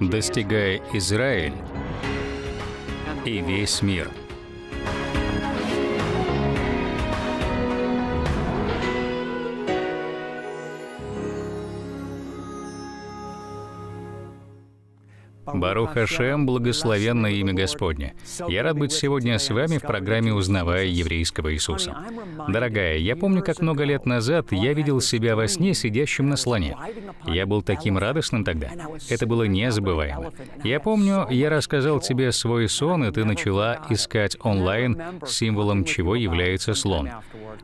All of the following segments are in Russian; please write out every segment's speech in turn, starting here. достигая Израиль и весь мир. Барух Хашем, благословенное имя Господне. Я рад быть сегодня с вами в программе «Узнавая еврейского Иисуса». Дорогая, я помню, как много лет назад я видел себя во сне, сидящим на слоне. Я был таким радостным тогда. Это было незабываемо. Я помню, я рассказал тебе свой сон, и ты начала искать онлайн, символом чего является слон.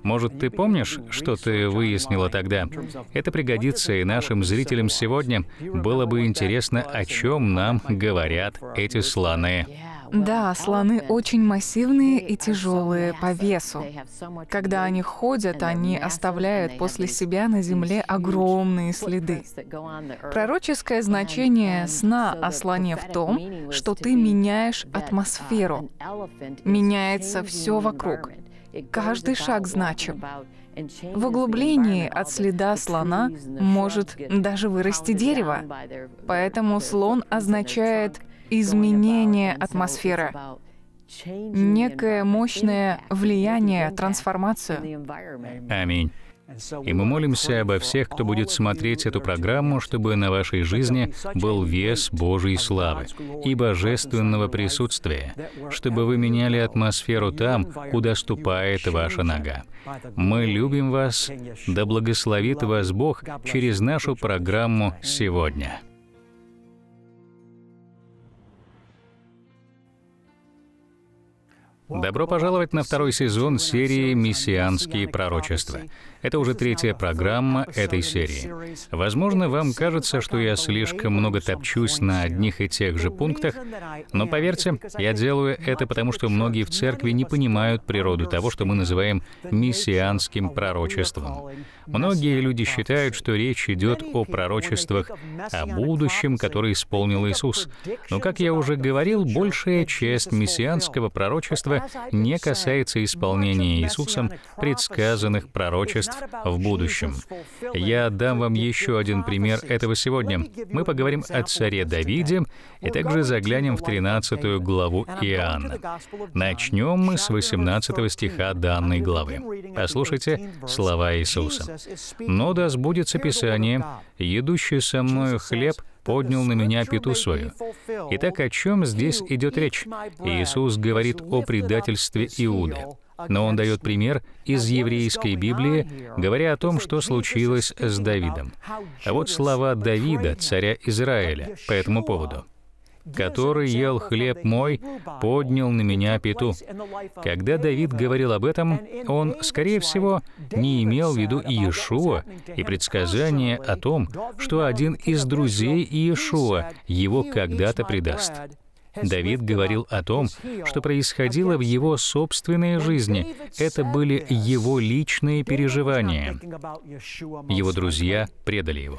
Может, ты помнишь, что ты выяснила тогда? Это пригодится и нашим зрителям сегодня. Было бы интересно, о чем нам говорят эти слоны. Да, слоны очень массивные и тяжелые по весу. Когда они ходят, они оставляют после себя на земле огромные следы. Пророческое значение сна о слоне в том, что ты меняешь атмосферу. Меняется все вокруг. Каждый шаг значим. В углублении от следа слона может даже вырасти дерево. Поэтому слон означает изменение атмосферы, некое мощное влияние, трансформацию. Аминь. И мы молимся обо всех, кто будет смотреть эту программу, чтобы на вашей жизни был вес Божьей славы и божественного присутствия, чтобы вы меняли атмосферу там, куда ступает ваша нога. Мы любим вас, да благословит вас Бог через нашу программу сегодня. Добро пожаловать на второй сезон серии «Мессианские пророчества». Это уже третья программа этой серии. Возможно, вам кажется, что я слишком много топчусь на одних и тех же пунктах, но поверьте, я делаю это потому, что многие в церкви не понимают природу того, что мы называем мессианским пророчеством. Многие люди считают, что речь идет о пророчествах, о будущем, которое исполнил Иисус. Но, как я уже говорил, большая часть мессианского пророчества не касается исполнения Иисусом предсказанных пророчеств в будущем. Я дам вам еще один пример этого сегодня. Мы поговорим о царе Давиде и также заглянем в 13 главу Иоанна. Начнем мы с 18 стиха данной главы. Послушайте слова Иисуса. «Но да сбудется Писание, едущий со мною хлеб поднял на меня пяту свою». Итак, о чем здесь идет речь? Иисус говорит о предательстве Иуды. Но он дает пример из еврейской Библии, говоря о том, что случилось с Давидом. А вот слова Давида, царя Израиля, по этому поводу. «Который ел хлеб мой, поднял на меня пяту». Когда Давид говорил об этом, он, скорее всего, не имел в виду Иешуа и предсказание о том, что один из друзей Иешуа его когда-то предаст. Давид говорил о том, что происходило в его собственной жизни. Это были его личные переживания. Его друзья предали его.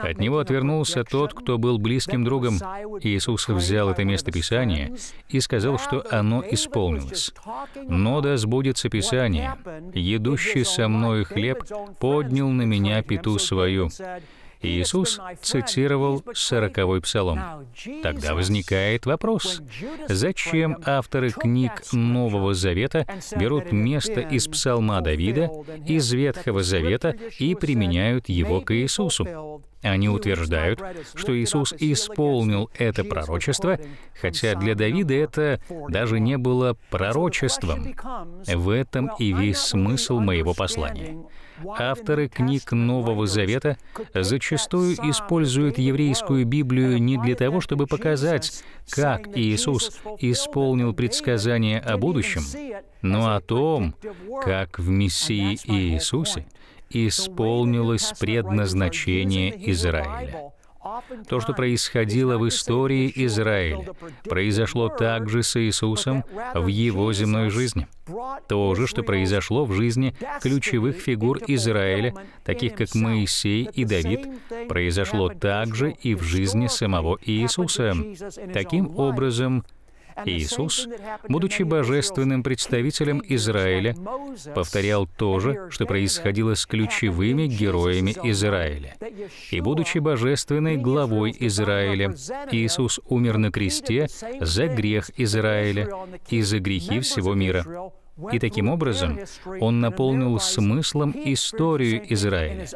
От него отвернулся тот, кто был близким другом. Иисус взял это место Писания и сказал, что оно исполнилось. «Но да сбудется Писание, едущий со мною хлеб поднял на меня пяту свою». Иисус цитировал 40-й псалом. Тогда возникает вопрос, зачем авторы книг Нового Завета берут место из псалма Давида, из Ветхого Завета и применяют его к Иисусу? Они утверждают, что Иисус исполнил это пророчество, хотя для Давида это даже не было пророчеством. В этом и весь смысл моего послания. Авторы книг Нового Завета зачастую используют еврейскую Библию не для того, чтобы показать, как Иисус исполнил предсказания о будущем, но о том, как в Мессии Иисусе исполнилось предназначение Израиля. То, что происходило в истории Израиля, произошло также с Иисусом в его земной жизни. То же, что произошло в жизни ключевых фигур Израиля, таких как Моисей и Давид, произошло также и в жизни самого Иисуса. Таким образом, Иисус, будучи божественным представителем Израиля, повторял то же, что происходило с ключевыми героями Израиля. И, будучи божественной главой Израиля, Иисус умер на кресте за грех Израиля и за грехи всего мира. И таким образом он наполнил смыслом историю Израиля.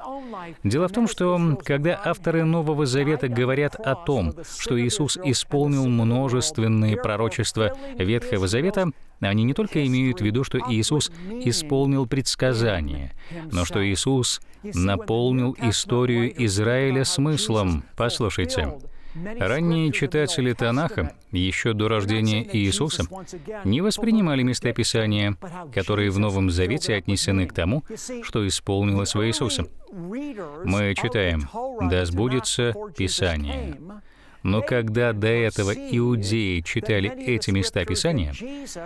Дело в том, что когда авторы Нового Завета говорят о том, что Иисус исполнил множественные пророчества Ветхого Завета, они не только имеют в виду, что Иисус исполнил предсказания, но что Иисус наполнил историю Израиля смыслом. Послушайте. Ранние читатели Танаха, еще до рождения Иисуса, не воспринимали места Писания, которые в Новом Завете отнесены к тому, что исполнилось в Иисусе. Мы читаем: «Да сбудется Писание». Но когда до этого иудеи читали эти места Писания,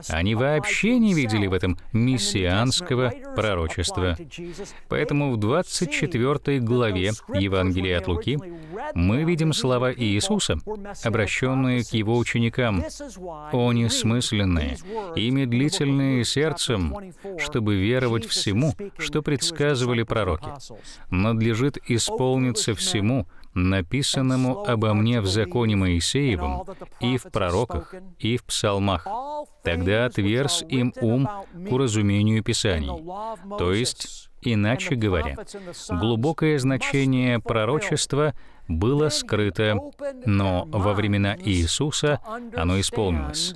они вообще не видели в этом мессианского пророчества. Поэтому в 24 главе Евангелия от Луки мы видим слова Иисуса, обращенные к Его ученикам: «О несмысленные и медлительные сердцем, чтобы веровать всему, что предсказывали пророки, надлежит исполниться всему, написанному обо мне в законе Моисеевом, и в пророках, и в псалмах. Тогда отверз им ум к уразумению Писаний». То есть, иначе говоря, глубокое значение пророчества было скрыто, но во времена Иисуса оно исполнилось.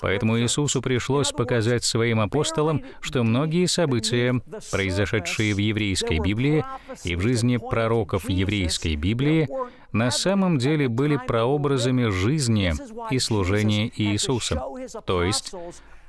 Поэтому Иисусу пришлось показать своим апостолам, что многие события, произошедшие в еврейской Библии и в жизни пророков еврейской Библии, на самом деле были прообразами жизни и служения Иисуса. То есть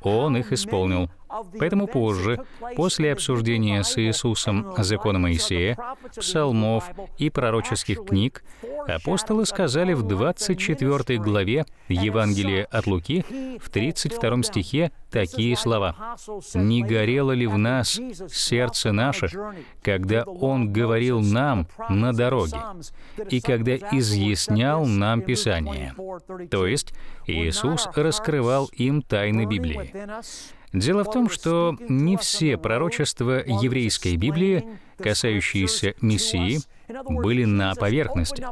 Он их исполнил. Поэтому позже, после обсуждения с Иисусом закона Моисея, псалмов и пророческих книг, апостолы сказали в 24 главе Евангелия от Луки, в 32 стихе, такие слова: «Не горело ли в нас сердце наше, когда Он говорил нам на дороге, и когда изъяснял нам Писание?» То есть Иисус раскрывал им тайны Библии. Дело в том, что не все пророчества еврейской Библии, касающиеся Мессии, были на поверхности,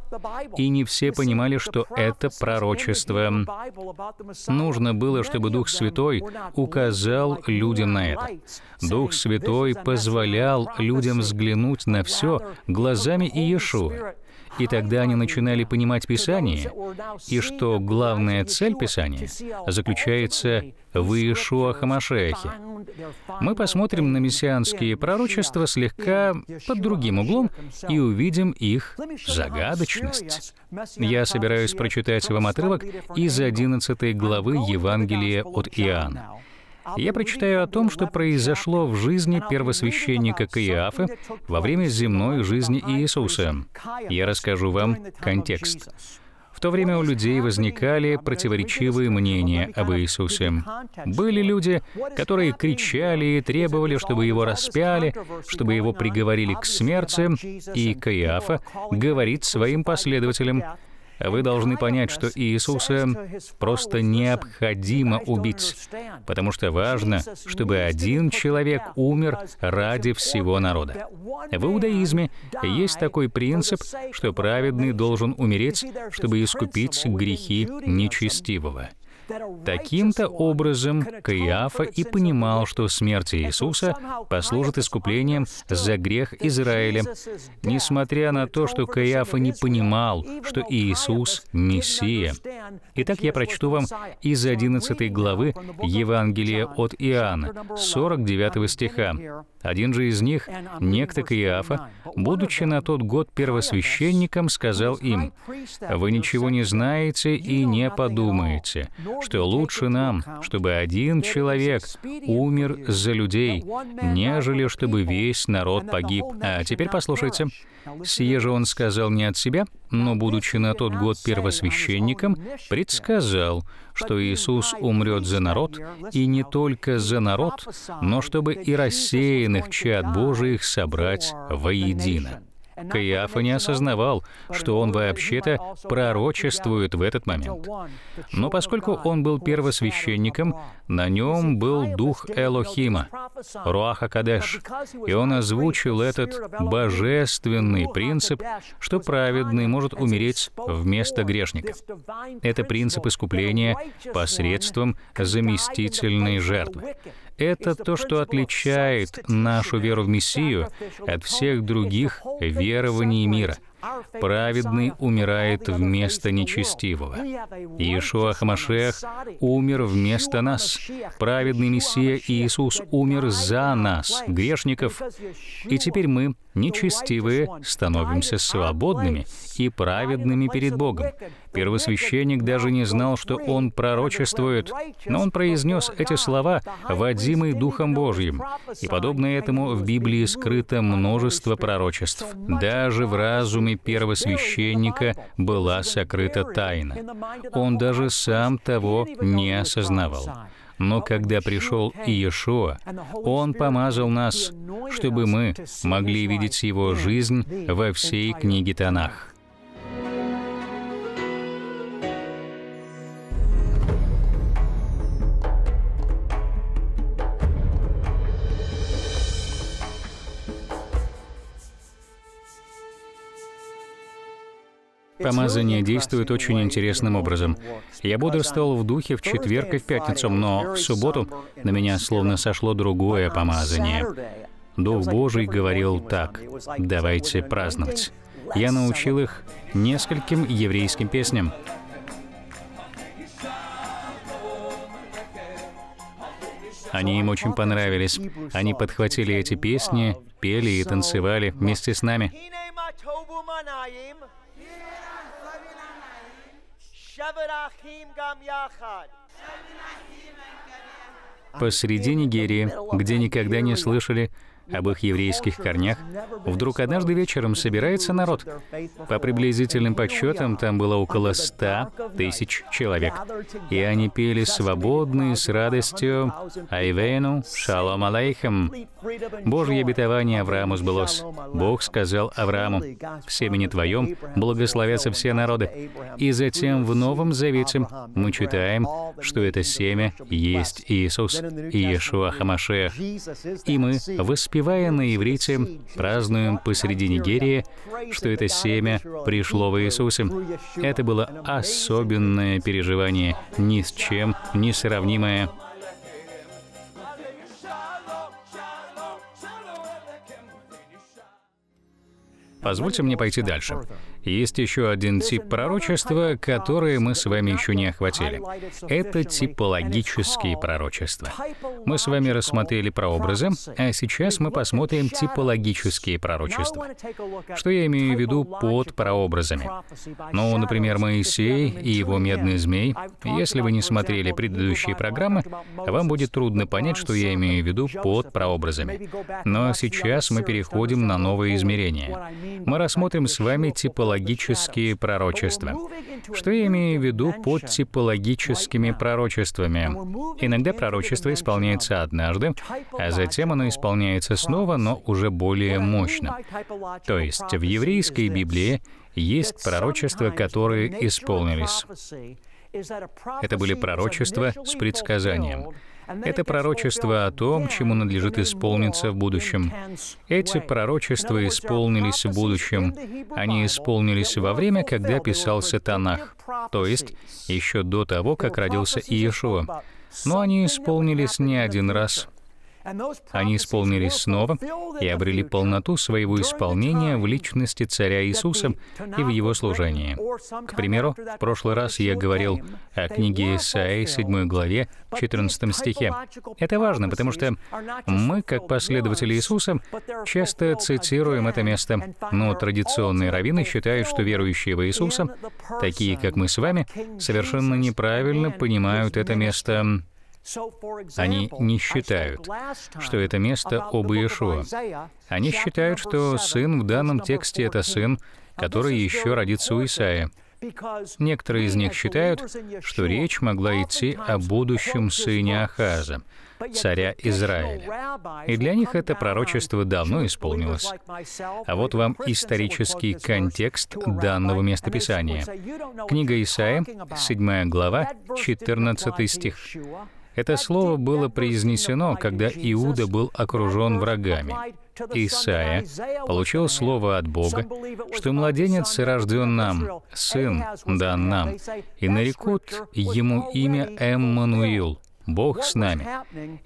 и не все понимали, что это пророчество. Нужно было, чтобы Дух Святой указал людям на это. Дух Святой позволял людям взглянуть на все глазами Иешуа. И тогда они начинали понимать Писание, и что главная цель Писания заключается в Иешуа Ха-Машеахе. Мы посмотрим на мессианские пророчества слегка под другим углом и увидим их загадочность. Я собираюсь прочитать вам отрывок из 11 главы Евангелия от Иоанна. Я прочитаю о том, что произошло в жизни первосвященника Каиафы во время земной жизни Иисуса. Я расскажу вам контекст. В то время у людей возникали противоречивые мнения об Иисусе. Были люди, которые кричали и требовали, чтобы Его распяли, чтобы Его приговорили к смерти, и Каиафа говорит своим последователям: «Вы должны понять, что Иисуса просто необходимо убить, потому что важно, чтобы один человек умер ради всего народа». В иудаизме есть такой принцип, что праведный должен умереть, чтобы искупить грехи нечестивого. Таким-то образом Каиафа и понимал, что смерть Иисуса послужит искуплением за грех Израиля, несмотря на то, что Каиафа не понимал, что Иисус — Мессия. Итак, я прочту вам из 11 главы Евангелия от Иоанна, 49 стиха. «Один же из них, некто Каиафа, будучи на тот год первосвященником, сказал им: „Вы ничего не знаете и не подумаете, что лучше нам, чтобы один человек умер за людей, нежели чтобы весь народ погиб“». А теперь послушайте. «Сие же он сказал не от себя, но, будучи на тот год первосвященником, предсказал, что Иисус умрет за народ, и не только за народ, но чтобы и рассеянных чад Божиих собрать воедино». Каиафа не осознавал, что он вообще-то пророчествует в этот момент. Но поскольку он был первосвященником, на нем был дух Элохима, Руаха Кадеш, и он озвучил этот божественный принцип, что праведный может умереть вместо грешника. Это принцип искупления посредством заместительной жертвы. Это то, что отличает нашу веру в Мессию от всех других верований мира. Праведный умирает вместо нечестивого. Иешуа Ха-Машеах умер вместо нас. Праведный Мессия Иисус умер за нас, грешников. И теперь мы, нечестивые, становимся свободными и праведными перед Богом. Первосвященник даже не знал, что он пророчествует, но он произнес эти слова, водимый Духом Божьим. И подобно этому в Библии скрыто множество пророчеств. Даже в разуме первосвященника была сокрыта тайна. Он даже сам того не осознавал. Но когда пришел Иешуа, Он помазал нас, чтобы мы могли видеть Его жизнь во всей книге Танах. Помазание действует очень интересным образом. Я бодрствовал в духе в четверг и в пятницу, но в субботу на меня словно сошло другое помазание. Дух Божий говорил так: «Давайте праздновать». Я научил их нескольким еврейским песням. Они им очень понравились. Они подхватили эти песни, пели и танцевали вместе с нами. Посреди Нигерии, где никогда не слышали об их еврейских корнях, вдруг однажды вечером собирается народ. По приблизительным подсчетам, там было около 100 000 человек. И они пели свободные с радостью «Айвену, шалом алейхам». Божье обетование Аврааму сбылось. Бог сказал Аврааму: «В семени твоем благословятся все народы». И затем в Новом Завете мы читаем, что это семя есть Иисус, Иешуа Ха-Машеах. И мы, воспевая на иврите, празднуем посреди Нигерии, что это семя пришло в Иисусе. Это было особенное переживание, ни с чем не сравнимое. Позвольте мне пойти дальше. Есть еще один тип пророчества, который мы с вами еще не охватили. Это типологические пророчества. Мы с вами рассмотрели прообразы, а сейчас мы посмотрим типологические пророчества. Что я имею в виду под прообразами? Ну, например, Моисей и его медный змей. Если вы не смотрели предыдущие программы, вам будет трудно понять, что я имею в виду под прообразами. Но сейчас мы переходим на новое измерение. Мы рассмотрим с вами типологические пророчества. Что я имею в виду под типологическими пророчествами? Иногда пророчество исполняется однажды, а затем оно исполняется снова, но уже более мощно. То есть в еврейской Библии есть пророчества, которые исполнились. Это были пророчества с предсказанием. Это пророчество о том, чему надлежит исполниться в будущем. Эти пророчества исполнились в будущем. Они исполнились во время, когда писался Танах, то есть еще до того, как родился Иешуа. Но они исполнились не один раз. Они исполнились снова и обрели полноту своего исполнения в личности Царя Иисуса и в Его служении. К примеру, в прошлый раз я говорил о книге Исаии, 7 главе, 14 стихе. Это важно, потому что мы, как последователи Иисуса, часто цитируем это место, но традиционные раввины считают, что верующие в Иисуса, такие как мы с вами, совершенно неправильно понимают это место. Они не считают, что это место об Иешуа. Они считают, что сын в данном тексте — это сын, который еще родится у Исаии. Некоторые из них считают, что речь могла идти о будущем сыне Ахаза, царя Израиля. И для них это пророчество давно исполнилось. А вот вам исторический контекст данного местописания. Книга Исаия, 7 глава, 14 стих. Это слово было произнесено, когда Иуда был окружен врагами. Исайя получил слово от Бога, что младенец рожден нам, сын дан нам, и нарекут ему имя Эммануил. Бог с нами.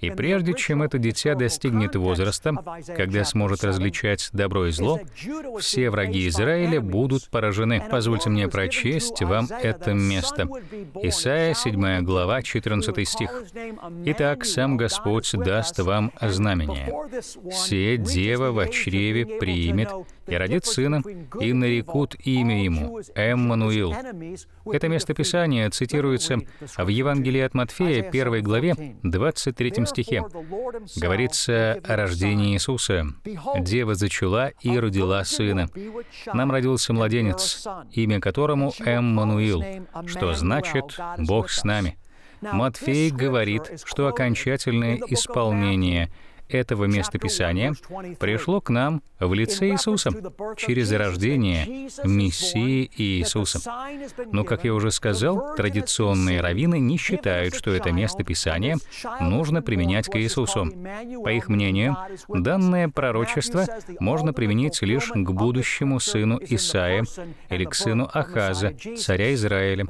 И прежде чем это дитя достигнет возраста, когда сможет различать добро и зло, все враги Израиля будут поражены. Позвольте мне прочесть вам это место. Исайя, 7 глава, 14 стих. «Итак, сам Господь даст вам знамение. Се дева во чреве примет, и родит сына, и нарекут имя ему Эммануил». Это местописание цитируется в Евангелии от Матфея, 1 главе, 23 стихе. Говорится о рождении Иисуса. «Дева зачала и родила сына. Нам родился младенец, имя которому Эммануил, что значит «Бог с нами». Матфей говорит, что окончательное исполнение этого местописания пришло к нам в лице Иисуса, через рождение Мессии Иисуса. Но, как я уже сказал, традиционные раввины не считают, что это местописание нужно применять к Иисусу. По их мнению, данное пророчество можно применить лишь к будущему сыну Исаии или к сыну Ахаза, царя Израиля,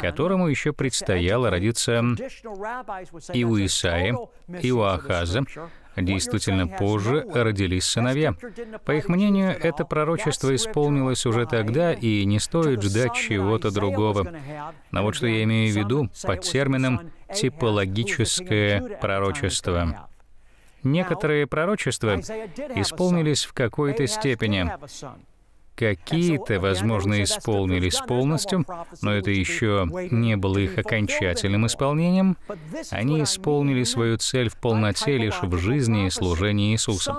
которому еще предстояло родиться. И у Исаии, и у Ахаза действительно позже родились сыновья. По их мнению, это пророчество исполнилось уже тогда, и не стоит ждать чего-то другого. Но вот что я имею в виду под термином «типологическое пророчество». Некоторые пророчества исполнились в какой-то степени. Какие-то, возможно, исполнились полностью, но это еще не было их окончательным исполнением. Они исполнили свою цель в полноте лишь в жизни и служении Иисуса.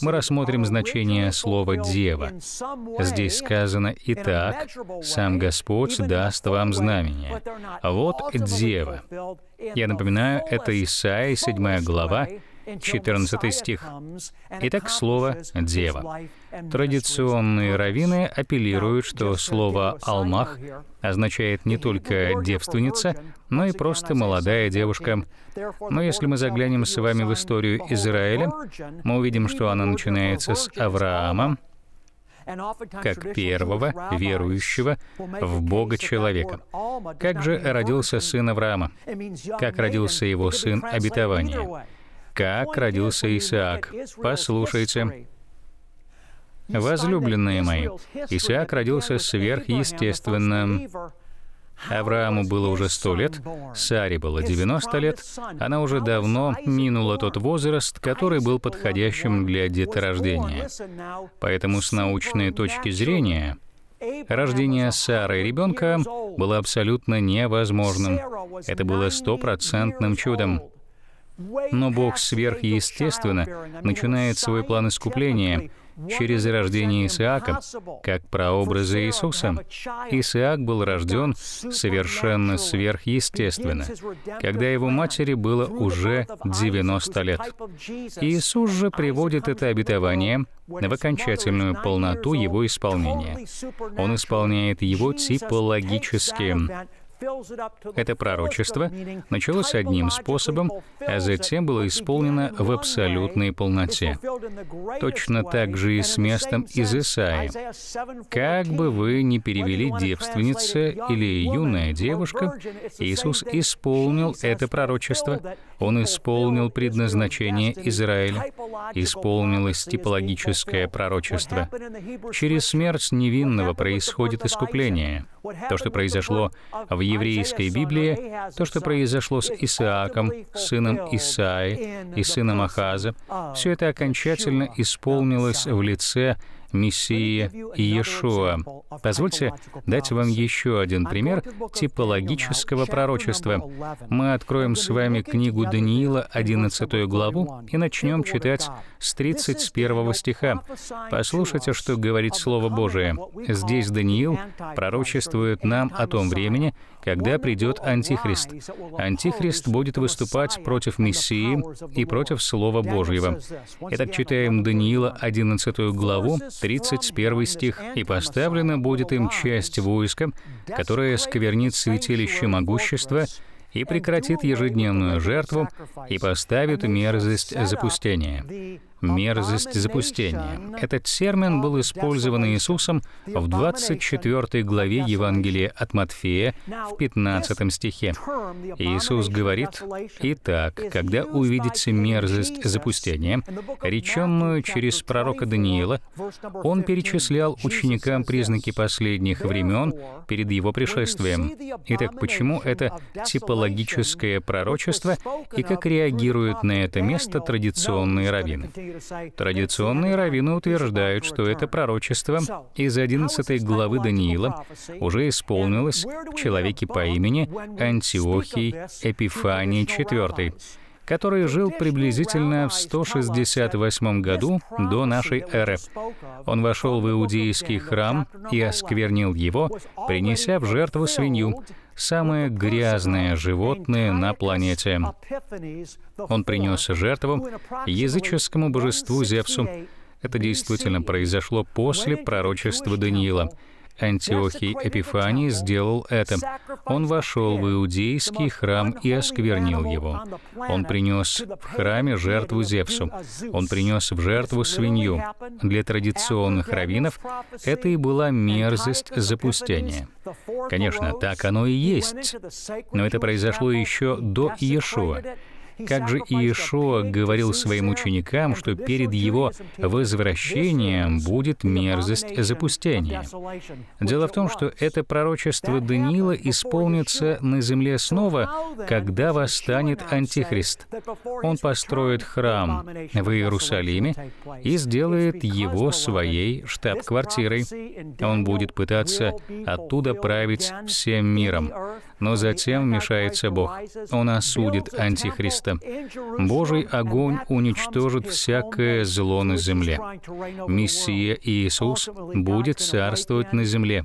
Мы рассмотрим значение слова «дева». Здесь сказано: «Итак, сам Господь даст вам знамение». Вот дева. Я напоминаю, это Исайя, 7 глава, 14 стих. Итак, слово «дева». Традиционные раввины апеллируют, что слово «алмах» означает не только «девственница», но и просто «молодая девушка». Но если мы заглянем с вами в историю Израиля, мы увидим, что она начинается с Авраама, как первого верующего в Бога человека. Как же родился сын Авраама? Как родился его сын обетования? Как родился Исаак? Послушайте. Возлюбленные мои, Исаак родился сверхъестественно. Аврааму было уже 100 лет, Саре было 90 лет, она уже давно минула тот возраст, который был подходящим для деторождения. Поэтому с научной точки зрения рождение Сары ребенка было абсолютно невозможным. Это было стопроцентным чудом. Но Бог сверхъестественно начинает свой план искупления через рождение Исаака, как прообраза Иисуса. Исаак был рожден совершенно сверхъестественно, когда его матери было уже 90 лет. Иисус же приводит это обетование в окончательную полноту его исполнения. Он исполняет его типологически. Это пророчество началось одним способом, а затем было исполнено в абсолютной полноте. Точно так же и с местом из Исаии. Как бы вы ни перевели «девственница» или «юная девушка», Иисус исполнил это пророчество. Он исполнил предназначение Израиля. Исполнилось типологическое пророчество. Через смерть невинного происходит искупление. То, что произошло в еврейской Библии, то, что произошло с Исааком, сыном Исаии и сыном Ахаза, все это окончательно исполнилось в лице Мессии Иешуа. Позвольте дать вам еще один пример типологического пророчества. Мы откроем с вами книгу Даниила, 11 главу, и начнем читать с 31 стиха. Послушайте, что говорит Слово Божие. Здесь Даниил пророчествует нам о том времени, когда придет Антихрист. Антихрист будет выступать против Мессии и против Слова Божьего. Итак, читаем Даниила 11 главу, 31 стих. «И поставлена будет им часть войска, которая сквернит святилище могущества и прекратит ежедневную жертву, и поставит мерзость запустения». Мерзость запустения. Этот термин был использован Иисусом в 24 главе Евангелия от Матфея в 15 стихе. Иисус говорит: «Итак, когда увидите мерзость запустения, реченную через пророка Даниила», он перечислял ученикам признаки последних времен перед его пришествием. Итак, почему это типологическое пророчество и как реагируют на это место традиционные раввины? Традиционные раввины утверждают, что это пророчество из 11 главы Даниила уже исполнилось в человеке по имени Антиохий Эпифаний IV, который жил приблизительно в 168 году до нашей эры. Он вошел в иудейский храм и осквернил его, принеся в жертву свинью, самое грязное животное на планете. Он принес жертву языческому божеству Зевсу. Это действительно произошло после пророчества Даниила. Антиохий Эпифаний сделал это. Он вошел в иудейский храм и осквернил его. Он принес в храме жертву Зевсу. Он принес в жертву свинью. Для традиционных раввинов это и была мерзость запустения. Конечно, так оно и есть. Но это произошло еще до Иешуа. Как же Иешуа говорил своим ученикам, что перед его возвращением будет мерзость запустения? Дело в том, что это пророчество Даниила исполнится на земле снова, когда восстанет Антихрист. Он построит храм в Иерусалиме и сделает его своей штаб-квартирой. Он будет пытаться оттуда править всем миром. Но затем вмешается Бог. Он осудит Антихриста. Божий огонь уничтожит всякое зло на земле. Мессия Иисус будет царствовать на земле.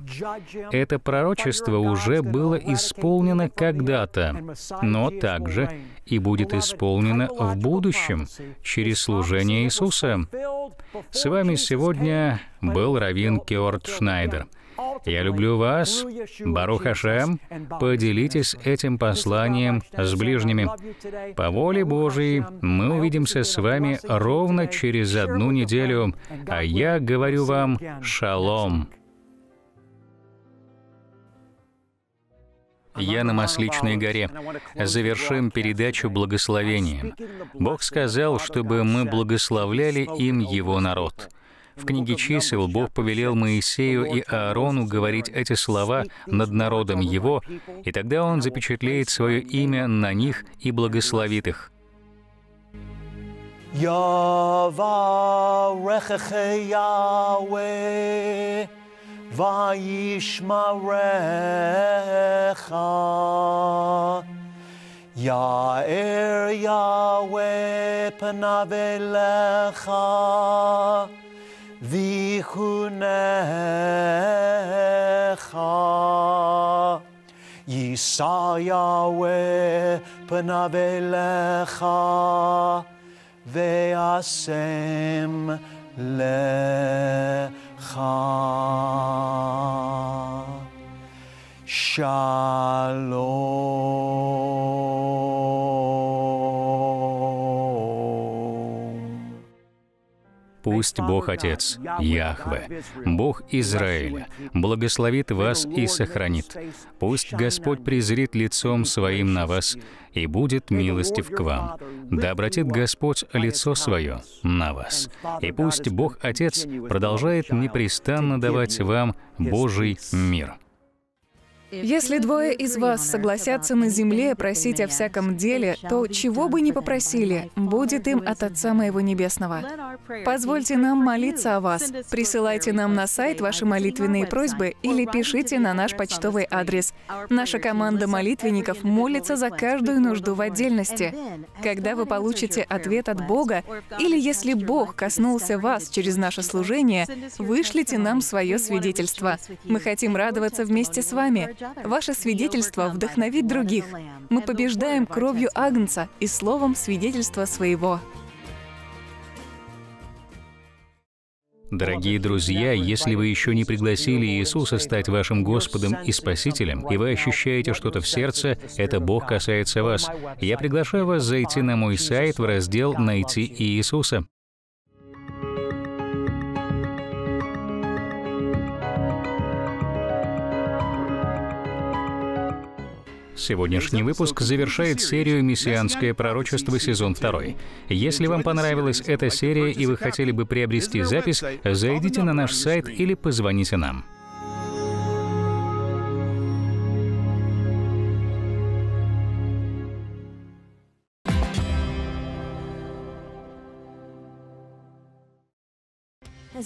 Это пророчество уже было исполнено когда-то, но также и будет исполнено в будущем через служение Иисуса. С вами сегодня был раввин Кёрт Шнайдер. Я люблю вас, Барух Хашем, поделитесь этим посланием с ближними. По воле Божией мы увидимся с вами ровно через 1 неделю, а я говорю вам шалом. Я на Масличной горе. Завершим передачу благословением. Бог сказал, чтобы мы благословляли им Его народ. В книге «Чисел» Бог повелел Моисею и Аарону говорить эти слова над народом его, и тогда он запечатлеет свое имя на них и благословит их. Vichunecha Yisa Yahweh panav elecha ve'asem lecha Shalom. Пусть Бог Отец, Яхве, Бог Израиля, благословит вас и сохранит. Пусть Господь презрит лицом Своим на вас и будет милостив к вам. Да обратит Господь лицо Свое на вас. И пусть Бог Отец продолжает непрестанно давать вам Божий мир. Если двое из вас согласятся на земле просить о всяком деле, то чего бы ни попросили, будет им от Отца Моего Небесного. Позвольте нам молиться о вас. Присылайте нам на сайт ваши молитвенные просьбы или пишите на наш почтовый адрес. Наша команда молитвенников молится за каждую нужду в отдельности. Когда вы получите ответ от Бога, или если Бог коснулся вас через наше служение, вышлите нам свое свидетельство. Мы хотим радоваться вместе с вами. Ваше свидетельство вдохновит других. Мы побеждаем кровью Агнца и словом свидетельства своего. Дорогие друзья, если вы еще не пригласили Иисуса стать вашим Господом и Спасителем, и вы ощущаете что-то в сердце, это Бог касается вас. Я приглашаю вас зайти на мой сайт в раздел «Найти Иисуса». Сегодняшний выпуск завершает серию «Мессианское пророчество. Сезон 2». Если вам понравилась эта серия и вы хотели бы приобрести запись, зайдите на наш сайт или позвоните нам.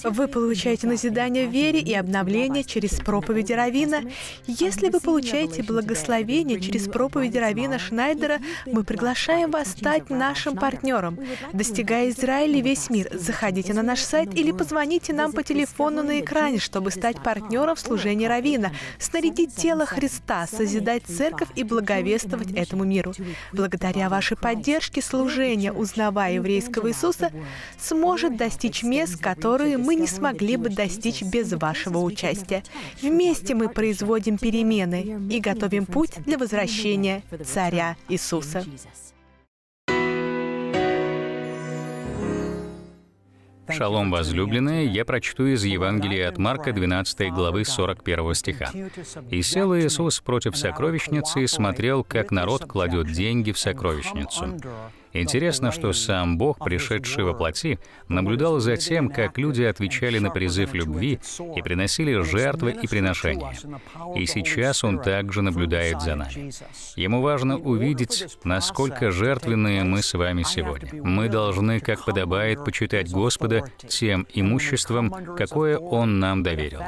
Вы получаете назидание в вере и обновление через проповеди раввина. Если вы получаете благословение через проповеди раввина Шнайдера, мы приглашаем вас стать нашим партнером. Достигая Израиль и весь мир, заходите на наш сайт или позвоните нам по телефону на экране, чтобы стать партнером в служении раввина, снарядить тело Христа, созидать церковь и благовествовать этому миру. Благодаря вашей поддержке служение «Узнавая еврейского Иисуса» сможет достичь мест, которые мы не смогли бы достичь без вашего участия. Вместе мы производим перемены и готовим путь для возвращения Царя Иисуса. Шалом, возлюбленная, я прочту из Евангелия от Марка, 12 главы, 41 стиха. «И сел Иисус против сокровищницы и смотрел, как народ кладет деньги в сокровищницу». Интересно, что сам Бог, пришедший во плоти, наблюдал за тем, как люди отвечали на призыв любви и приносили жертвы и приношения. И сейчас Он также наблюдает за нами. Ему важно увидеть, насколько жертвенные мы с вами сегодня. Мы должны, как подобает, почитать Господа тем имуществом, какое Он нам доверил.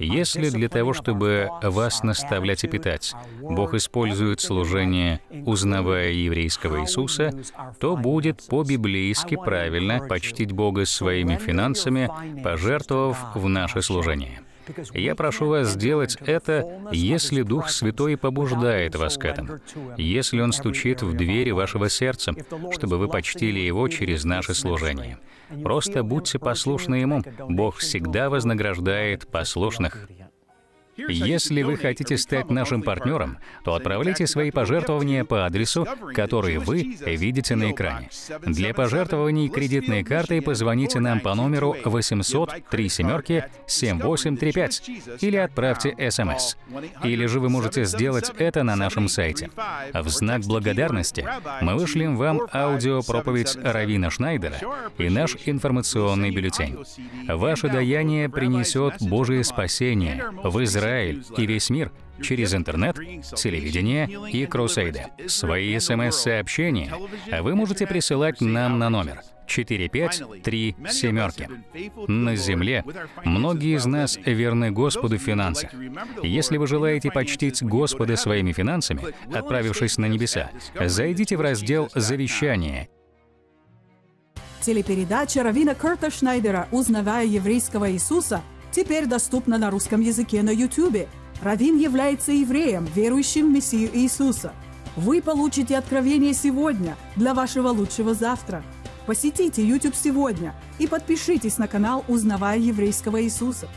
Если для того, чтобы вас наставлять и питать, Бог использует служение «Узнавая еврейского Иисуса», то будет по-библейски правильно почтить Бога своими финансами, пожертвовав в наше служение. Я прошу вас сделать это, если Дух Святой побуждает вас к этому, если Он стучит в двери вашего сердца, чтобы вы почтили Его через наше служение. Просто будьте послушны Ему. Бог всегда вознаграждает послушных. Если вы хотите стать нашим партнером, то отправляйте свои пожертвования по адресу, который вы видите на экране. Для пожертвований кредитной картой позвоните нам по номеру 800-37-7835 или отправьте СМС. Или же вы можете сделать это на нашем сайте. В знак благодарности мы вышлем вам аудиопроповедь раввина Шнайдера и наш информационный бюллетень. Ваше даяние принесет Божие спасение в Израиль и весь мир через интернет, телевидение и крусейды. Свои СМС-сообщения вы можете присылать нам на номер 4537. На земле многие из нас верны Господу в финансах. Если вы желаете почтить Господа своими финансами, отправившись на небеса, зайдите в раздел «Завещание». Телепередача раввина Кёрта Шнайдера «Узнавая еврейского Иисуса» теперь доступна на русском языке на YouTube. Раввин является евреем, верующим в Мессию Иисуса. Вы получите откровение сегодня для вашего лучшего завтра. Посетите YouTube сегодня и подпишитесь на канал «Узнавая еврейского Иисуса».